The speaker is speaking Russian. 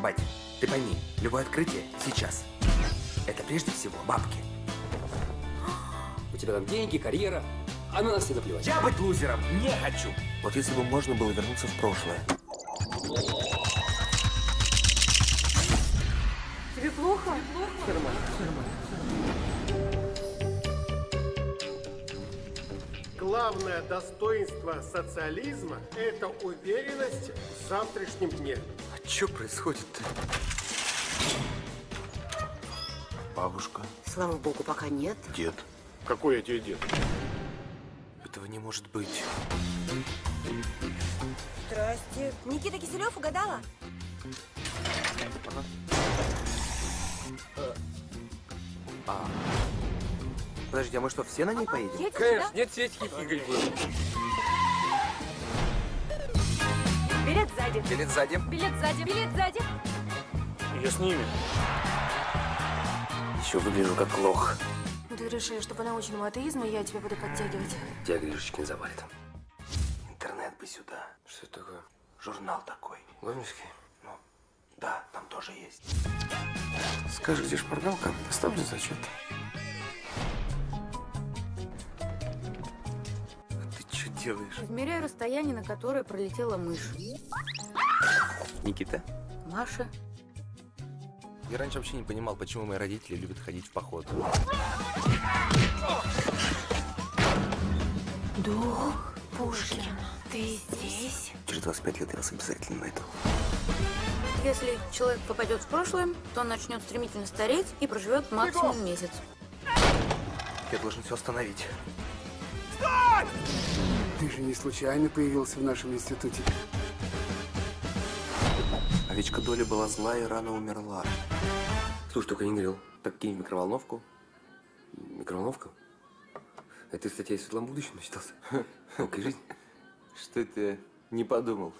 Бать, ты пойми, любое открытие сейчас. Это прежде всего бабки. У тебя там деньги, карьера, а на нас все наплевать. Я быть лузером не хочу. Вот если бы можно было вернуться в прошлое. Тебе плохо? Нормально. Главное достоинство социализма – это уверенность в завтрашнем дне. А что происходит-то? Бабушка. Слава богу, пока нет. Дед. Какой я тебе дед? Этого не может быть. Здрасте. Никита Киселев, угадала? Подожди, а мы что, все на ней поедем? Едем, конечно, да? Нет, Светики Игорь будет. Билет сзади. Билет сзади. Билет сзади. Билет сзади. Я с ними. Еще выгляжу как лох. Ты решил, что по научному атеизму я тебя буду подтягивать. Тебя Гришечки не завалит. Интернет бы сюда. Что это такое? Журнал такой. Ломельский? Ну, да, там тоже есть. Скажи, где шпаргалка? Оставлю зачет. А ты что делаешь? Измеряю расстояние, на которое пролетела мышь. Никита. Маша. Я раньше вообще не понимал, почему мои родители любят ходить в поход. Дух Пушкина, ты здесь? Через 25 лет я вас обязательно найду. Если человек попадет в прошлое, то он начнет стремительно стареть и проживет максимум месяц. Я должен все остановить. Стой! Ты же не случайно появился в нашем институте. Овечка Долли была злая и рано умерла. Слушай, только не грел. Так кинь в микроволновку. Микроволновка? Это, кстати, я из светлом будущем начитался. Окей, жизнь. Что ты не подумал?